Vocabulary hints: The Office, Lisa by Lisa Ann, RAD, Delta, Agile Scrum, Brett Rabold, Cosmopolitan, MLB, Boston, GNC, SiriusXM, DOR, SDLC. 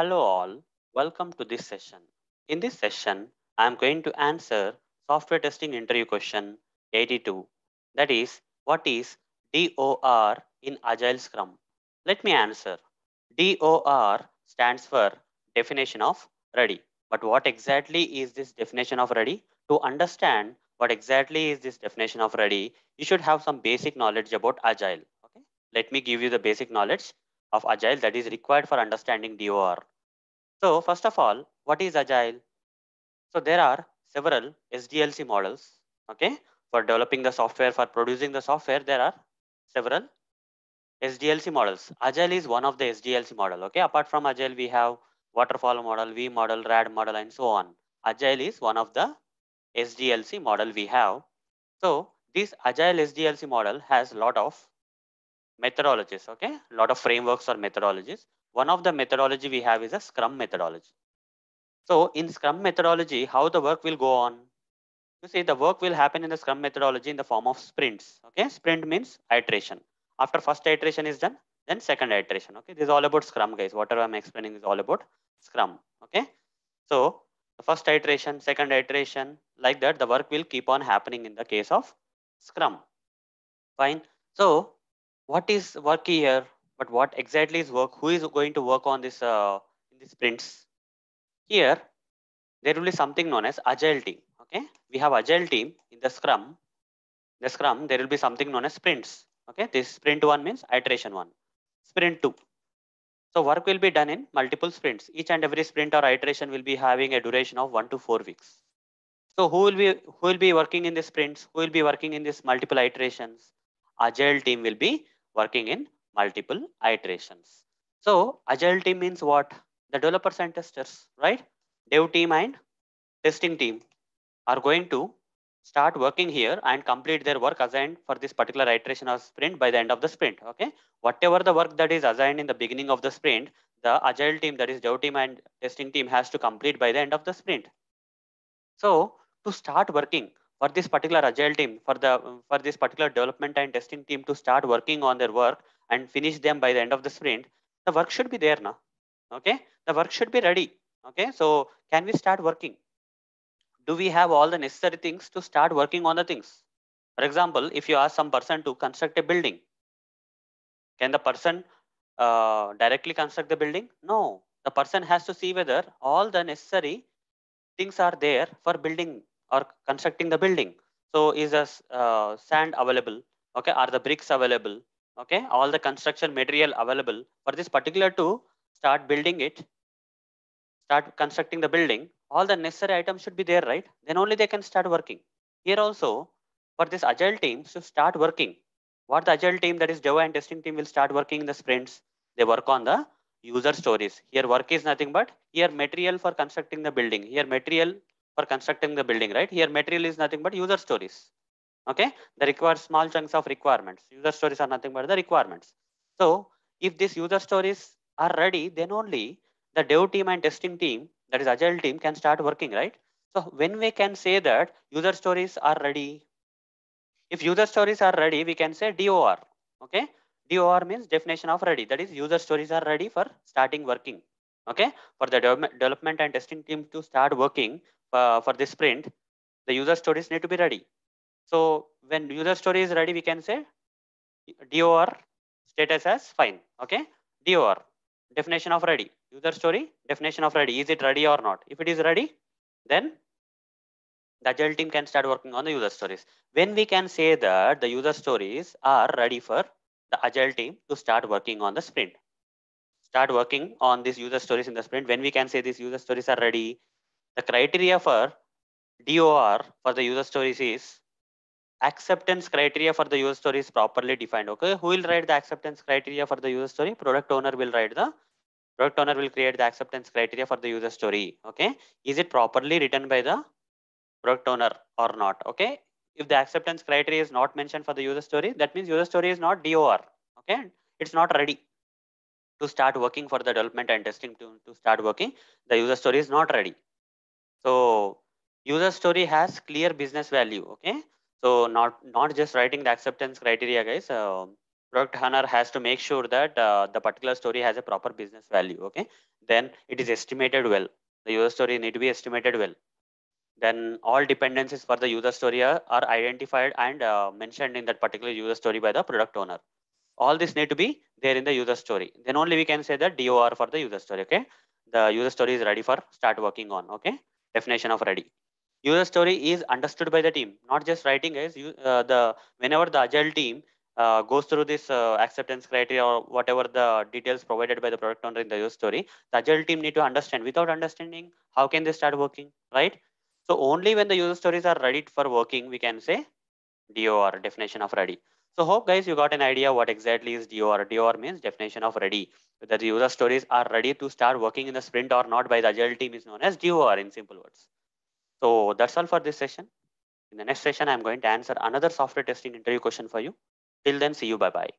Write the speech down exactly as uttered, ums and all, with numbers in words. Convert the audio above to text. Hello all, welcome to this session. In this session, I am going to answer software testing interview question eighty-two. That is, what is D O R in Agile Scrum? Let me answer. D O R stands for definition of ready. But what exactly is this definition of ready? To understand what exactly is this definition of ready, you should have some basic knowledge about Agile. Okay? Let me give you the basic knowledge of Agile that is required for understanding D O R. So first of all, what is Agile? So there are several S D L C models, okay? For developing the software, for producing the software, there are several S D L C models. Agile is one of the S D L C model, okay? Apart from Agile, we have waterfall model, V model, R A D model, and so on. Agile is one of the S D L C model we have. So this Agile S D L C model has a lot of methodologies, okay? A lot of frameworks or methodologies. One of the methodology we have is a Scrum methodology. So in Scrum methodology, how the work will go on? You see, the work will happen in the Scrum methodology in the form of sprints, okay? Sprint means iteration. After first iteration is done, then second iteration, okay? This is all about Scrum, guys. Whatever I'm explaining is all about Scrum, okay? So the first iteration, second iteration, like that, the work will keep on happening in the case of Scrum. Fine. So what is work here? But what exactly is work? Who is going to work on this uh, in these sprints? Here, there will be something known as Agile team. Okay, we have Agile team in the Scrum. In the Scrum, there will be something known as sprints. Okay, this sprint one means iteration one, sprint two. So work will be done in multiple sprints. Each and every sprint or iteration will be having a duration of one to four weeks. So who will be who will be working in the sprints? Who will be working in these multiple iterations? Agile team will be working in multiple iterations. So Agile team means what? The developers and testers, right? Dev team and testing team are going to start working here and complete their work assigned for this particular iteration or sprint by the end of the sprint, okay? Whatever the work that is assigned in the beginning of the sprint, the Agile team, that is dev team and testing team, has to complete by the end of the sprint. So to start working, for this particular Agile team, for the for this particular development and testing team to start working on their work and finish them by the end of the sprint, the work should be there now, okay? The work should be ready, okay? So can we start working? Do we have all the necessary things to start working on the things? For example, if you ask some person to construct a building, can the person uh, directly construct the building? No, the person has to see whether all the necessary things are there for building or constructing the building. So is the uh, sand available? Okay, are the bricks available? Okay, all the construction material available for this particular to start building it, start constructing the building. All the necessary items should be there, right? Then only they can start working. Here also, for this Agile team to start working, what the Agile team, that is dev and testing team, will start working in the sprints. They work on the user stories. Here work is nothing but here material for constructing the building. Here material for constructing the building, right? Here material is nothing but user stories, okay? They require small chunks of requirements. User stories are nothing but the requirements. So if these user stories are ready, then only the dev team and testing team, that is Agile team, can start working, right? So when we can say that user stories are ready? If user stories are ready, we can say D O R, okay? D O R means definition of ready. That is, user stories are ready for starting working, okay? For the de- development and testing team to start working, Uh, for this sprint, the user stories need to be ready. So when user story is ready, we can say D O R status as fine, okay? D O R, definition of ready. User story, definition of ready. Is it ready or not? If it is ready, then the Agile team can start working on the user stories. When we can say that the user stories are ready for the Agile team to start working on the sprint, start working on these user stories in the sprint, when we can say these user stories are ready? The criteria for D O R for the user stories is acceptance criteria for the user story is properly defined. Okay, who will write the acceptance criteria for the user story? Product owner will write the product owner will create the acceptance criteria for the user story. Okay, is it properly written by the product owner or not? Okay, if the acceptance criteria is not mentioned for the user story, that means user story is not D O R. Okay, it's not ready to start working for the development and testing to, to start working. The user story is not ready. So user story has clear business value, okay? So not, not just writing the acceptance criteria, guys. Uh, product owner has to make sure that uh, the particular story has a proper business value. Okay, then it is estimated well. The user story need to be estimated well. Then all dependencies for the user story are, are identified and uh, mentioned in that particular user story by the product owner. All this need to be there in the user story. Then only we can say the D O R for the user story. Okay, the user story is ready for start working on. Okay, definition of ready. User story is understood by the team, not just writing guys. You, uh, the whenever the agile team uh, goes through this uh, acceptance criteria or whatever the details provided by the product owner in the user story, the agile team need to understand. Without understanding, how can they start working, right? So only when the user stories are ready for working, we can say D O R, definition of ready. So hope guys you got an idea what exactly is D O R. D O R means definition of ready. Whether the user stories are ready to start working in the sprint or not by the agile team is known as D O R in simple words. So that's all for this session. In the next session, I'm going to answer another software testing interview question for you. Till then, see you. Bye-bye.